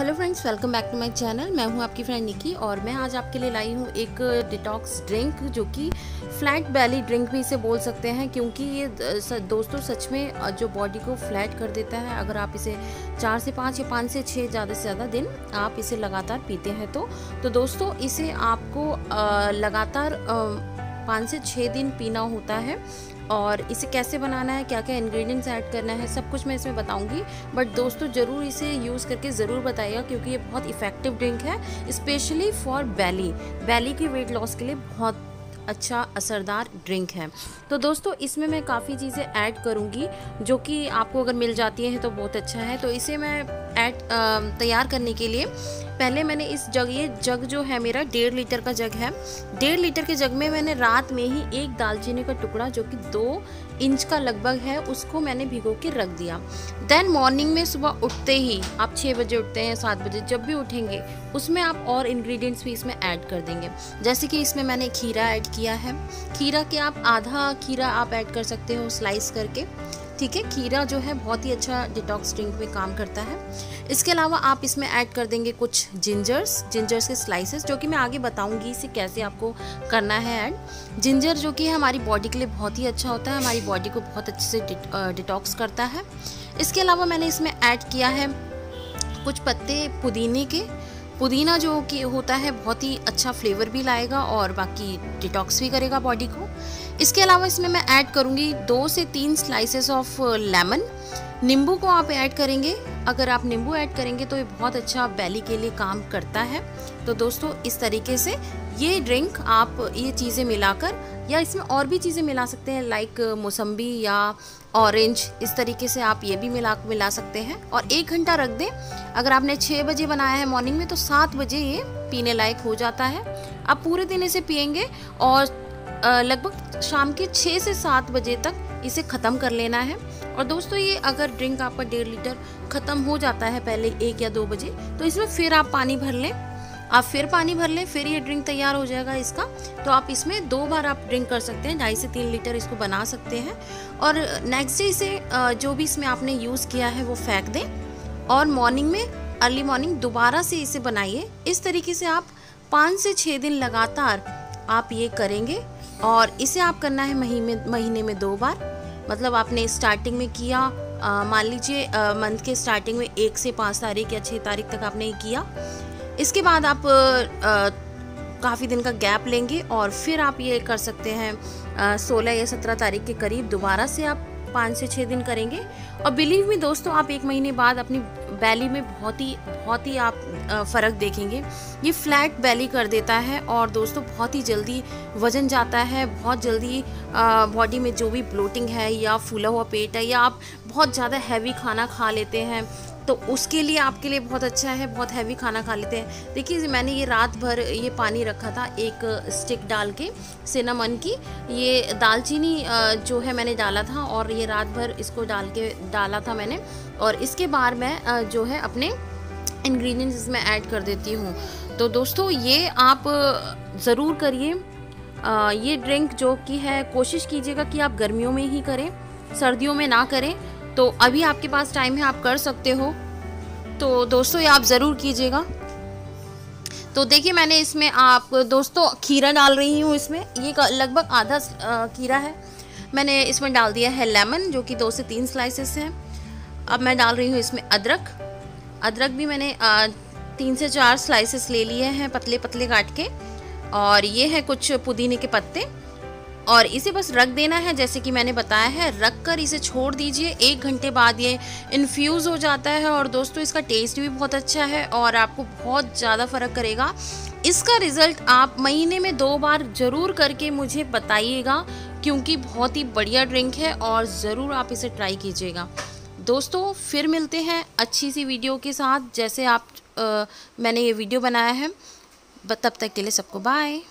Hello friends, welcome back to my channel. मैं हूं आपकी फ्रेंड निकी और मैं आज आपके लिए लाई हूं एक डिटॉक्स ड्रिंक, जो कि फ्लैट बैली ड्रिंक भी इसे बोल सकते हैं, क्योंकि ये दोस्तों सच में जो बॉडी को फ्लैट कर देता है। अगर आप इसे 4 से 5 या 5 से 6 ज़्यादा से ज़्यादा दिन आप इसे लगातार पीते हैं तो दोस्तों इसे आपको लगातार 5 से 6 दिन पीना होता है। और इसे कैसे बनाना है, क्या क्या इंग्रेडिएंट्स ऐड करना है, सब कुछ मैं इसमें बताऊंगी। बट दोस्तों ज़रूर इसे यूज़ करके ज़रूर बताइएगा, क्योंकि ये बहुत इफ़ेक्टिव ड्रिंक है, स्पेशली फॉर बैली के वेट लॉस के लिए बहुत अच्छा असरदार ड्रिंक है। तो दोस्तों इसमें मैं काफ़ी चीज़ें ऐड करूंगी, जो कि आपको अगर मिल जाती हैं तो बहुत अच्छा है। तो इसे मैं ऐड तैयार करने के लिए पहले मैंने ये जग जो है मेरा 1.5 लीटर का जग है। 1.5 लीटर के जग में मैंने रात में ही एक दालचीनी का टुकड़ा, जो कि 2 इंच का लगभग है, उसको मैंने भिगो के रख दिया। देन मॉर्निंग में सुबह उठते ही, आप 6 बजे उठते हैं, 7 बजे जब भी उठेंगे, उसमें आप और इंग्रेडिएंट्स भी इसमें ऐड कर देंगे। जैसे कि इसमें मैंने खीरा ऐड किया है। खीरा के आप आधा खीरा आप ऐड कर सकते हो स्लाइस करके, ठीक है। खीरा जो है बहुत ही अच्छा डिटॉक्स ड्रिंक में काम करता है। इसके अलावा आप इसमें ऐड कर देंगे कुछ जिंजर्स के स्लाइसेस, जो कि मैं आगे बताऊंगी इसे कैसे आपको करना है ऐड। जिंजर जो कि हमारी बॉडी के लिए बहुत ही अच्छा होता है, हमारी बॉडी को बहुत अच्छे से डिटॉक्स करता है। इसके अलावा मैंने इसमें ऐड किया है कुछ पत्ते पुदीने के। पुदीना जो कि होता है बहुत ही अच्छा फ्लेवर भी लाएगा और बाकी डिटॉक्स भी करेगा बॉडी को। इसके अलावा इसमें मैं ऐड करूँगी 2 से 3 स्लाइसेस ऑफ लेमन। नींबू को आप ऐड करेंगे, अगर आप नींबू ऐड करेंगे तो ये बहुत अच्छा बैली के लिए काम करता है। तो दोस्तों इस तरीके से ये ड्रिंक आप ये चीज़ें मिलाकर, या इसमें और भी चीज़ें मिला सकते हैं, लाइक मौसम्बी या ऑरेंज, इस तरीके से आप ये भी मिला सकते हैं। और 1 घंटा रख दें। अगर आपने 6 बजे बनाया है मॉर्निंग में तो 7 बजे ये पीने लायक हो जाता है। आप पूरे दिन इसे पियेंगे और लगभग शाम के 6 से 7 बजे तक इसे ख़त्म कर लेना है। और दोस्तों ये अगर ड्रिंक आपका 1.5 लीटर ख़त्म हो जाता है पहले 1 या 2 बजे, तो इसमें फिर आप पानी भर लें। फिर ये ड्रिंक तैयार हो जाएगा इसका। तो आप इसमें 2 बार आप ड्रिंक कर सकते हैं, 2.5 से 3 लीटर इसको बना सकते हैं। और नेक्स्ट डे इसे जो भी इसमें आपने यूज़ किया है वो फेंक दें और मॉर्निंग में, अर्ली मॉर्निंग दोबारा से इसे बनाइए। इस तरीके से आप 5 से 6 दिन लगातार आप ये करेंगे। और इसे आप करना है महीने में 2 बार। मतलब आपने स्टार्टिंग में किया, मान लीजिए मंथ के स्टार्टिंग में 1 से 5 तारीख या 6 तारीख तक आपने ये किया। इसके बाद आप काफ़ी दिन का गैप लेंगे और फिर आप ये कर सकते हैं 16 या 17 तारीख के करीब दोबारा से आप 5 से 6 दिन करेंगे। और बिलीव मी दोस्तों, आप 1 महीने बाद अपनी बैली में बहुत ही आप फ़र्क देखेंगे। ये फ्लैट बैली कर देता है और दोस्तों बहुत ही जल्दी वज़न जाता है, बहुत जल्दी बॉडी में जो भी ब्लोटिंग है या फूला हुआ पेट है, या आप बहुत ज़्यादा हैवी खाना खा लेते हैं तो उसके लिए आपके लिए बहुत अच्छा है। बहुत हैवी खाना खा लेते हैं। देखिए मैंने ये रात भर ये पानी रखा था, 1 स्टिक डाल के सिनेमन की, ये दालचीनी जो है मैंने डाला था और ये रात भर इसको डाला था मैंने। और इसके बाद मैं जो है अपने इंग्रेडिएंट्स इसमें ऐड कर देती हूँ। तो दोस्तों ये आप ज़रूर करिए। ये ड्रिंक जो कि है, कोशिश कीजिएगा कि आप गर्मियों में ही करें, सर्दियों में ना करें। तो अभी आपके पास टाइम है, आप कर सकते हो। तो दोस्तों ये आप ज़रूर कीजिएगा। तो देखिए मैंने इसमें आप दोस्तों खीरा डाल रही हूँ। इसमें ये लगभग आधा खीरा है, मैंने इसमें डाल दिया है लेमन, जो कि 2 से 3 स्लाइसेस हैं। अब मैं डाल रही हूँ इसमें अदरक भी मैंने 3 से 4 स्लाइसेस ले लिए हैं, पतले पतले काट के। और ये है कुछ पुदीने के पत्ते। और इसे बस रख देना है, जैसे कि मैंने बताया है, रख कर इसे छोड़ दीजिए। 1 घंटे बाद ये इन्फ्यूज़ हो जाता है और दोस्तों इसका टेस्ट भी बहुत अच्छा है और आपको बहुत ज़्यादा फ़र्क करेगा। इसका रिज़ल्ट आप महीने में 2 बार ज़रूर करके मुझे बताइएगा, क्योंकि बहुत ही बढ़िया ड्रिंक है और ज़रूर आप इसे ट्राई कीजिएगा। दोस्तों फिर मिलते हैं अच्छी सी वीडियो के साथ, जैसे मैंने ये वीडियो बनाया है। तब तक के लिए सबको बाय।